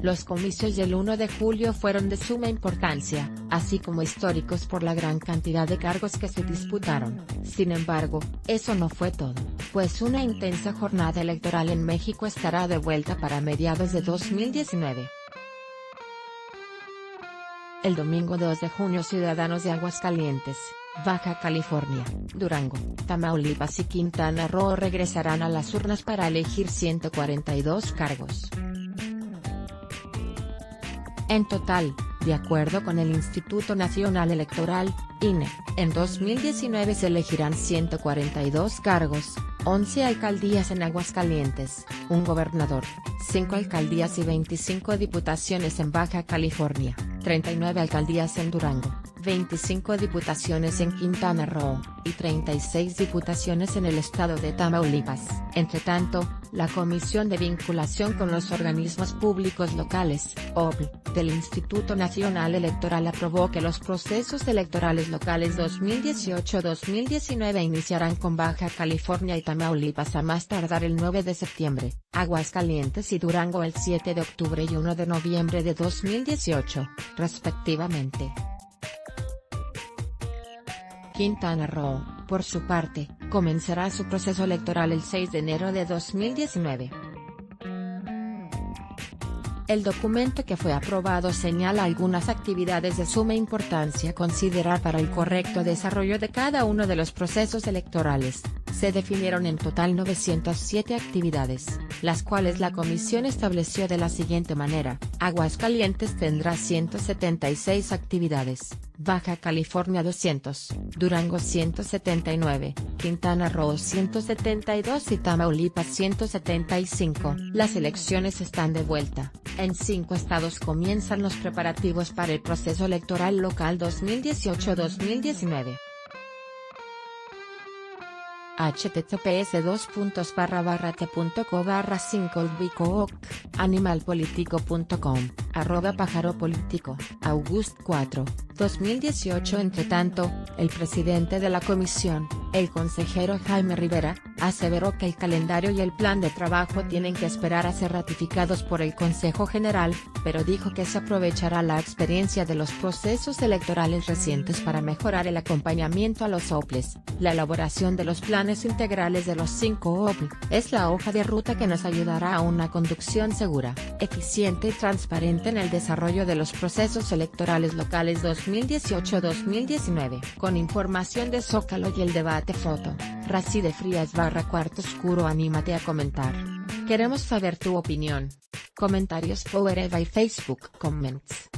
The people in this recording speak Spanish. Los comicios del 1 de julio fueron de suma importancia, así como históricos por la gran cantidad de cargos que se disputaron. Sin embargo, eso no fue todo, pues una intensa jornada electoral en México estará de vuelta para mediados de 2019. El domingo 2 de junio, ciudadanos de Aguascalientes, Baja California, Durango, Tamaulipas y Quintana Roo regresarán a las urnas para elegir 142 cargos. En total, de acuerdo con el Instituto Nacional Electoral, INE, en 2019 se elegirán 142 cargos, 11 alcaldías en Aguascalientes, un gobernador, 5 alcaldías y 25 diputaciones en Baja California, 39 alcaldías en Durango, 25 diputaciones en Quintana Roo, y 36 diputaciones en el estado de Tamaulipas. Entre tanto, la Comisión de Vinculación con los Organismos Públicos Locales, OPL, del Instituto Nacional Electoral aprobó que los procesos electorales locales 2018-2019 iniciarán con Baja California y Tamaulipas a más tardar el 9 de septiembre, Aguascalientes y Durango el 7 de octubre y 1 de noviembre de 2018, respectivamente. Quintana Roo, por su parte, comenzará su proceso electoral el 6 de enero de 2019. El documento que fue aprobado señala algunas actividades de suma importancia a considerar para el correcto desarrollo de cada uno de los procesos electorales. Se definieron en total 907 actividades, las cuales la comisión estableció de la siguiente manera: Aguascalientes tendrá 176 actividades, Baja California 200, Durango 179, Quintana Roo 172 y Tamaulipas 175. Las elecciones están de vuelta. En 5 estados comienzan los preparativos para el proceso electoral local 2018-2019. https://t.co/5ulbicoc.animalpolitico.com @pajaropolitico, August 4, 2018. Entre tanto, el presidente de la comisión, el consejero Jaime Rivera, aseveró que el calendario y el plan de trabajo tienen que esperar a ser ratificados por el Consejo General, pero dijo que se aprovechará la experiencia de los procesos electorales recientes para mejorar el acompañamiento a los OPLES. La elaboración de los planes integrales de los 5 OPL es la hoja de ruta que nos ayudará a una conducción segura, eficiente y transparente en el desarrollo de los procesos electorales locales 2018-2019. Con información de Zócalo y el debate foto, Racide Frías _cuarto oscuro. Anímate a comentar. Queremos saber tu opinión. Comentarios por Eva y Facebook Comments.